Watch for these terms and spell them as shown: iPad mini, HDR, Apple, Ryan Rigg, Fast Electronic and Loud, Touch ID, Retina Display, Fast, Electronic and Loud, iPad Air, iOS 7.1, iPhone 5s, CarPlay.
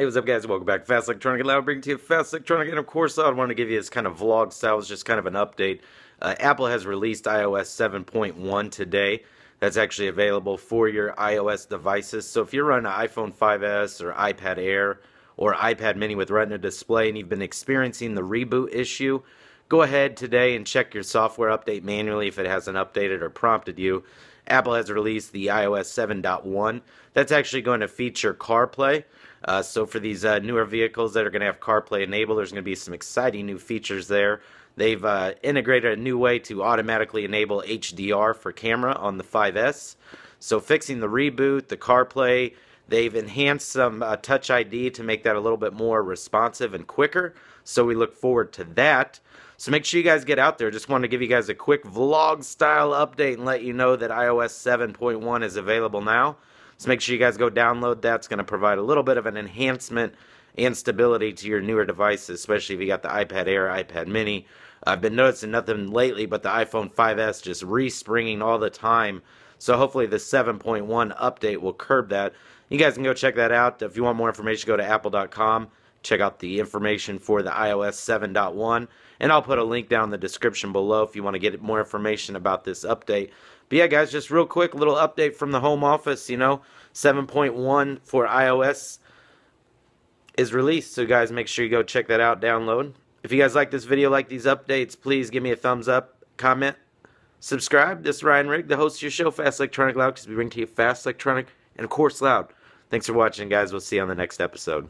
Hey, what's up, guys? Welcome back. Fast Electronic and Loud, bringing to you Fast Electronic. And of course, I want to give you this kind of vlog style. It's just kind of an update. Apple has released iOS 7.1 today. That's actually available for your iOS devices. So if you're running an iPhone 5s or iPad Air or iPad mini with Retina Display and you've been experiencing the reboot issue, go ahead today and check your software update manually if it hasn't updated or prompted you. Apple has released the iOS 7.1. That's actually going to feature CarPlay. So for these newer vehicles that are going to have CarPlay enabled, there's going to be some exciting new features there. They've integrated a new way to automatically enable HDR for camera on the 5S. So fixing the reboot, the CarPlay, they've enhanced some Touch ID to make that a little bit more responsive and quicker. So we look forward to that. So make sure you guys get out there. Just wanted to give you guys a quick vlog style update and let you know that iOS 7.1 is available now. So make sure you guys go download that. It's going to provide a little bit of an enhancement and stability to your newer devices, especially if you got the iPad Air, iPad mini. I've been noticing nothing lately but the iPhone 5s just respringing all the time. So hopefully the 7.1 update will curb that. You guys can go check that out. If you want more information, go to apple.com. Check out the information for the iOS 7.1. And I'll put a link down in the description below if you want to get more information about this update. But yeah, guys, just real quick, little update from the home office, 7.1 for iOS is released. So, guys, make sure you go check that out, download. If you guys like this video, like these updates, please give me a thumbs up, comment, subscribe. This is Ryan Rigg, the host of your show, Fast Electronic Loud, because we bring to you Fast Electronic and, of course, Loud. Thanks for watching, guys. We'll see you on the next episode.